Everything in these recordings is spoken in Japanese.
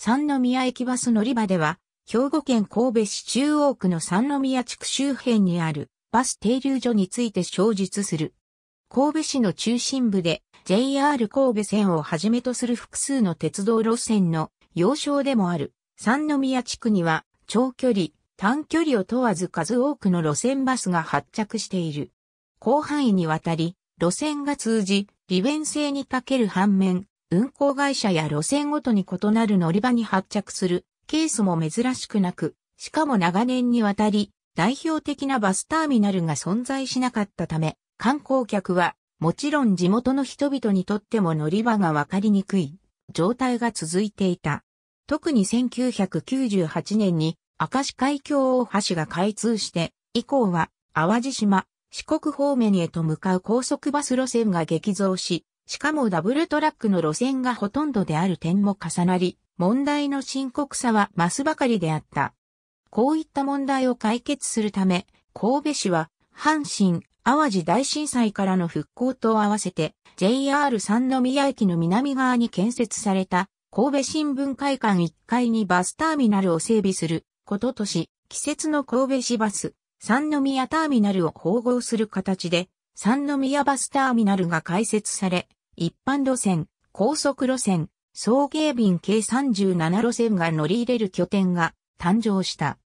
三宮駅バス乗り場では、兵庫県神戸市中央区の三宮地区周辺にあるバス停留所について詳述する。神戸市の中心部で JR 神戸線をはじめとする複数の鉄道路線の要衝でもある三宮地区には長距離、短距離を問わず数多くの路線バスが発着している。広範囲にわたり路線が通じ、利便性に欠ける反面、運行会社や路線ごとに異なる乗り場に発着するケースも珍しくなく、しかも長年にわたり代表的なバスターミナルが存在しなかったため、観光客はもちろん地元の人々にとっても乗り場がわかりにくい状態が続いていた。特に1998年に明石海峡大橋が開通して以降は淡路島、四国方面へと向かう高速バス路線が激増し、しかもダブルトラックの路線がほとんどである点も重なり、問題の深刻さは増すばかりであった。こういった問題を解決するため、神戸市は阪神・淡路大震災からの復興と合わせて JR 三宮駅の南側に建設された神戸新聞会館1階にバスターミナルを整備することとし、季節の神戸市バス三宮ターミナルを統合する形で三宮バスターミナルが開設され、一般路線、高速路線、送迎便計37路線が乗り入れる拠点が誕生した。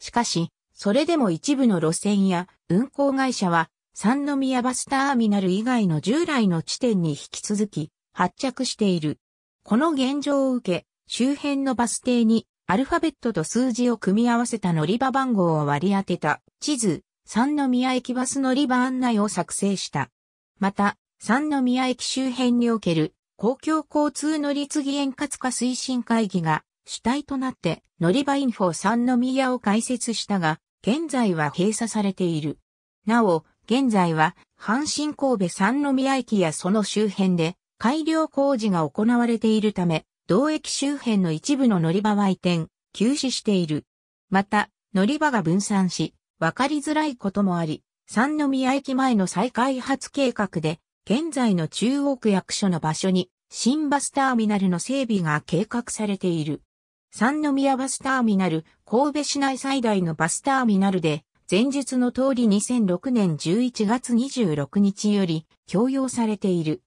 しかし、それでも一部の路線や運行会社は、三宮バスターミナル以外の従来の地点に引き続き発着している。この現状を受け、周辺のバス停にアルファベットと数字を組み合わせた乗り場番号を割り当てた地図、三宮駅バス乗り場案内を作成した。また、三宮駅周辺における公共交通乗り継ぎ円滑化推進会議が主体となって乗り場インフォ三宮を開設したが、現在は閉鎖されている。なお、現在は阪神神戸三宮駅やその周辺で改良工事が行われているため、同駅周辺の一部の乗り場は移転、休止している。また、乗り場が分散し、わかりづらいこともあり、三宮駅前の再開発計画で、現在の中央区役所の場所に新バスターミナルの整備が計画されている。三宮バスターミナル、神戸市内最大のバスターミナルで、前述の通り2006年11月26日より供用されている。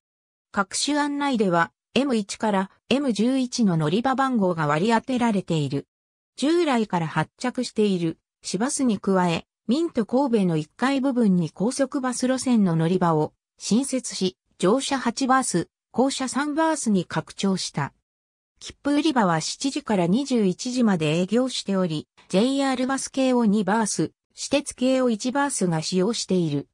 各種案内では M1 から M11 の乗り場番号が割り当てられている。従来から発着している市バスに加え、ミント神戸の1階部分に高速バス路線の乗り場を新設し、乗車8バース、降車3バースに拡張した。切符売り場は7時から21時まで営業しており、JR バス系を2バース、私鉄系を1バースが使用している。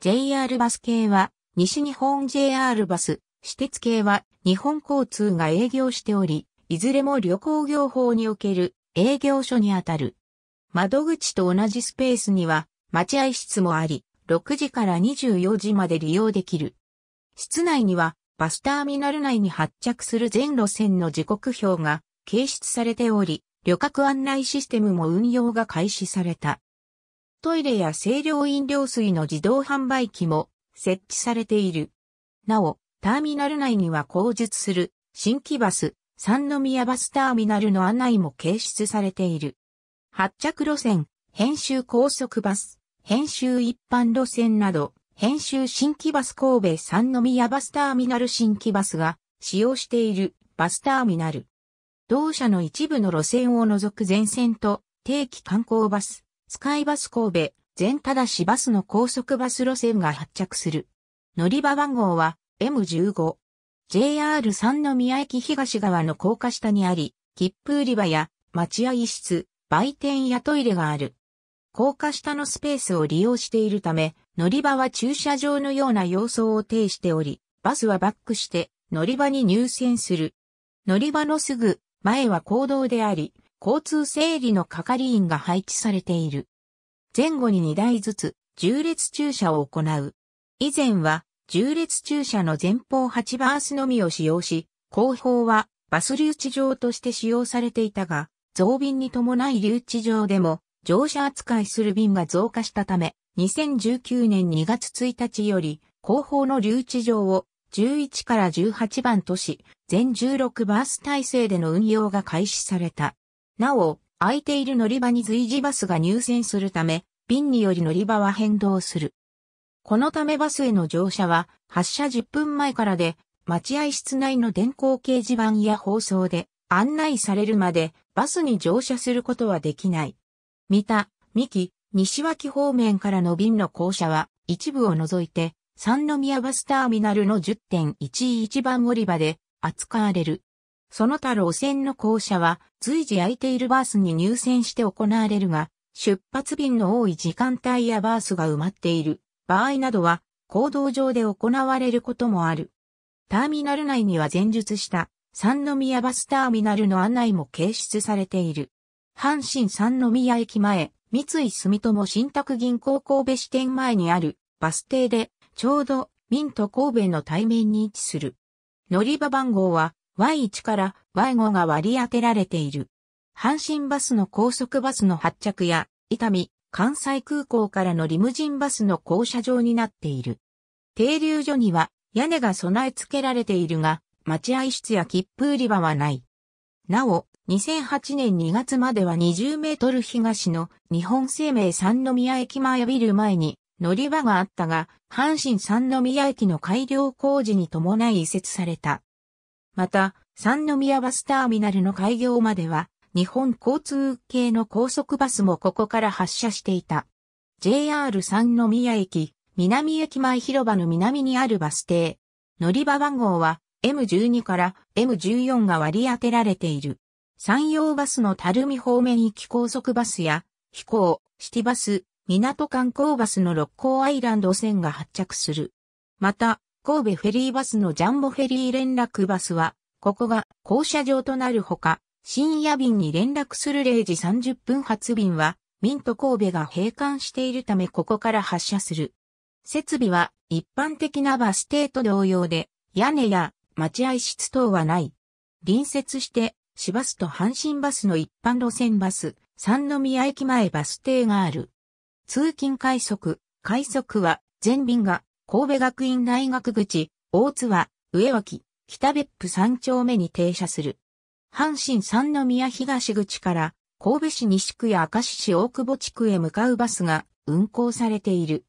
JR バス系は、西日本 JR バス、私鉄系は、日本交通が営業しており、いずれも旅行業法における営業所にあたる。窓口と同じスペースには、待合室もあり、6時から24時まで利用できる。室内にはバスターミナル内に発着する全路線の時刻表が掲出されており、旅客案内システムも運用が開始された。トイレや清涼飲料水の自動販売機も設置されている。なお、ターミナル内には後述する新規バス、三宮バスターミナルの案内も掲出されている。発着路線、編集高速バス。編集一般路線など、編集新規バス神戸三宮バスターミナル新規バスが使用しているバスターミナル。同社の一部の路線を除く全線と定期観光バス、スカイバス神戸、全ただしバスの高速バス路線が発着する。乗り場番号は M15。JR 三宮駅東側の高架下にあり、切符売り場や待合室、売店やトイレがある。高架下のスペースを利用しているため、乗り場は駐車場のような様相を呈しており、バスはバックして乗り場に入線する。乗り場のすぐ前は公道であり、交通整理の係員が配置されている。前後に2台ずつ縦列駐車を行う。以前は縦列駐車の前方8バースのみを使用し、後方はバス留置場として使用されていたが、増便に伴い留置場でも、乗車扱いする便が増加したため、2019年2月1日より、後方の留置場を11から18番都市、全16バス体制での運用が開始された。なお、空いている乗り場に随時バスが入線するため、便により乗り場は変動する。このためバスへの乗車は発車10分前からで、待合室内の電光掲示板や放送で案内されるまでバスに乗車することはできない。三田、三木、西脇方面からの便の降車は一部を除いて三宮バスターミナルの 10.11 番降り場で扱われる。その他路線の降車は随時空いているバスに入線して行われるが、出発便の多い時間帯やバースが埋まっている場合などは公道上で行われることもある。ターミナル内には前述した三宮バスターミナルの案内も掲出されている。阪神三宮駅前、三井住友信託銀行神戸支店前にあるバス停でちょうど民と神戸の対面に位置する。乗り場番号は Y1 から Y5 が割り当てられている。阪神バスの高速バスの発着や、伊丹、関西空港からのリムジンバスの降車場になっている。停留所には屋根が備え付けられているが、待合室や切符売り場はない。なお、2008年2月までは20メートル東の日本生命三宮駅前ビル前に乗り場があったが、阪神三宮駅の改良工事に伴い移設された。また、三宮バスターミナルの開業までは、日本交通系の高速バスもここから発車していた。JR 三宮駅、南駅前広場の南にあるバス停。乗り場番号は M12 から M14 が割り当てられている。山陽バスの垂水方面行き高速バスや、飛行、シティバス、港観光バスの六甲アイランド線が発着する。また、神戸フェリーバスのジャンボフェリー連絡バスは、ここが降車場となるほか、深夜便に連絡する0時30分発便は、民と神戸が閉館しているためここから発車する。設備は一般的なバス停と同様で、屋根や待合室等はない。隣接して、市バスと阪神バスの一般路線バス、三宮駅前バス停がある。通勤快速、快速は全便が神戸学院大学口、大津和、上脇、北別府3丁目に停車する。阪神三宮東口から神戸市西区や明石市大久保地区へ向かうバスが運行されている。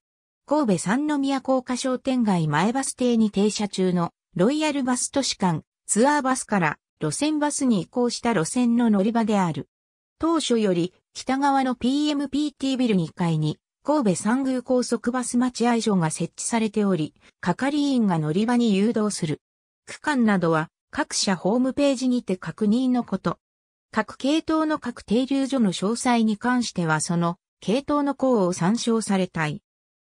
神戸三宮高架商店街前バス停に停車中のロイヤルバス都市間ツアーバスから路線バスに移行した路線の乗り場である。当初より北側の PMPT ビル2階に神戸三宮高速バス待合所が設置されており、係員が乗り場に誘導する。区間などは各社ホームページにて確認のこと。各系統の各停留所の詳細に関してはその系統の項を参照されたい。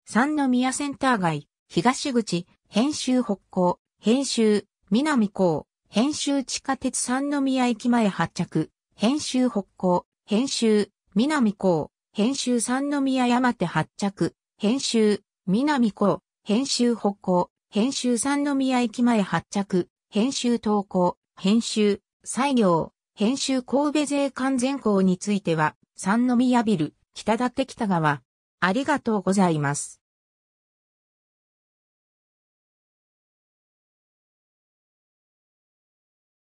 三宮センター街、東口、編集北港、編集、南港、編集地下鉄三宮駅前発着、編集北港、編集、南港、編集三宮山手発着、編集、南港、編集北港、編集三宮駅前発着、編集東港、編集、西行、編集神戸税関全港については、三宮ビル、北館北側。ありがとうございます。